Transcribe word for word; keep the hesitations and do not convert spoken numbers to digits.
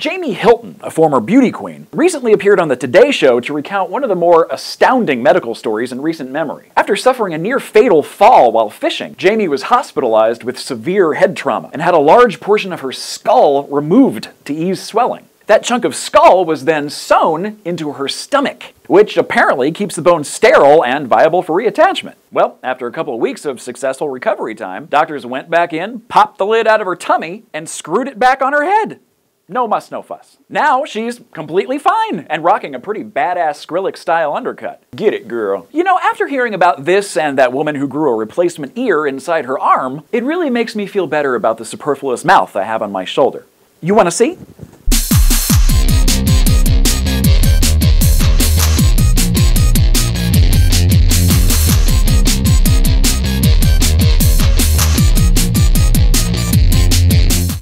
Jamie Hilton, a former beauty queen, recently appeared on the Today Show to recount one of the more astounding medical stories in recent memory. After suffering a near-fatal fall while fishing, Jamie was hospitalized with severe head trauma and had a large portion of her skull removed to ease swelling. That chunk of skull was then sewn into her stomach, which apparently keeps the bone sterile and viable for reattachment. Well, after a couple of weeks of successful recovery time, doctors went back in, popped the lid out of her tummy, and screwed it back on her head. No muss, no fuss. Now she's completely fine and rocking a pretty badass Skrillex-style undercut. Get it, girl. You know, after hearing about this and that woman who grew a replacement ear inside her arm, it really makes me feel better about the superfluous mouth I have on my shoulder. You wanna see?